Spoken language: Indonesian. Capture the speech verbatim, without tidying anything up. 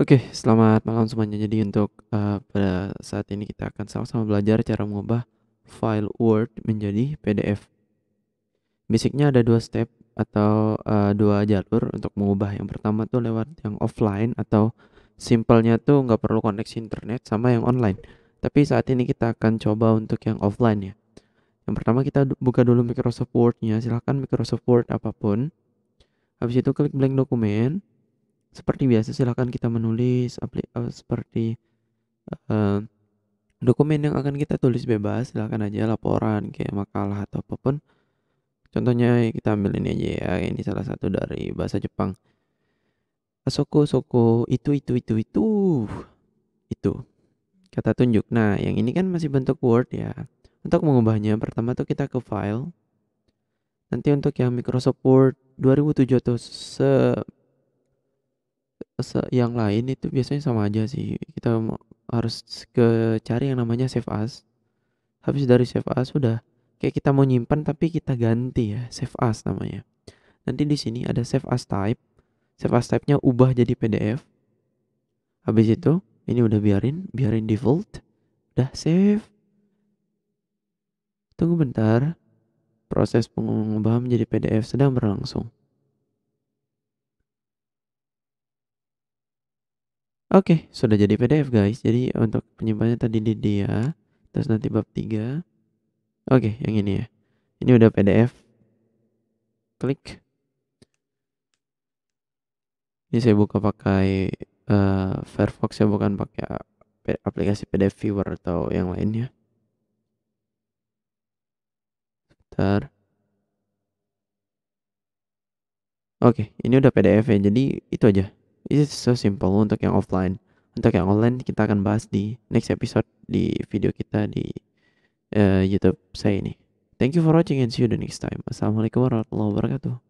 Oke, selamat malam semuanya. Jadi untuk uh, pada saat ini kita akan sama-sama belajar cara mengubah file Word menjadi P D F. Basicnya ada dua step atau uh, dua jalur untuk mengubah. Yang pertama tuh lewat yang offline atau simpelnya tuh nggak perlu koneksi internet, sama yang online. Tapi saat ini kita akan coba untuk yang offline ya. Yang pertama kita buka dulu Microsoft Word-nya. Silahkan Microsoft Word apapun. Habis itu klik blank dokumen. Seperti biasa silahkan kita menulis uh, seperti uh, dokumen yang akan kita tulis bebas. Silahkan aja laporan, kayak makalah atau apapun. Contohnya kita ambil ini aja ya. Ini salah satu dari bahasa Jepang. Asoko, soko, itu, itu, itu, itu. Itu. Kata tunjuk. Nah, yang ini kan masih bentuk Word ya. Untuk mengubahnya, pertama tuh kita ke file. Nanti untuk yang Microsoft Word dua ribu tujuh atau se, se yang lain itu biasanya sama aja sih. Kita harus ke cari yang namanya save as. Habis dari save as sudah, kayak kita mau nyimpan tapi kita ganti ya, save as namanya. Nanti di sini ada save as type. Save as type-nya ubah jadi P D F. Habis itu, ini udah biarin, biarin default. Udah save. Tunggu bentar, proses pengubahan menjadi P D F sedang berlangsung. Oke, sudah jadi P D F guys. Jadi untuk penyimpanannya tadi di dia, terus nanti bab tiga. Oke, yang ini ya. Ini udah P D F. Klik. Ini saya buka pakai uh, Firefox ya, bukan pakai aplikasi P D F Viewer atau yang lainnya. Oke, ini udah P D F ya. Jadi itu aja. It's so simple untuk yang offline. Untuk yang online kita akan bahas di next episode di video kita di uh, YouTube saya ini. Thank you for watching and see you the next time. Assalamualaikum warahmatullahi wabarakatuh.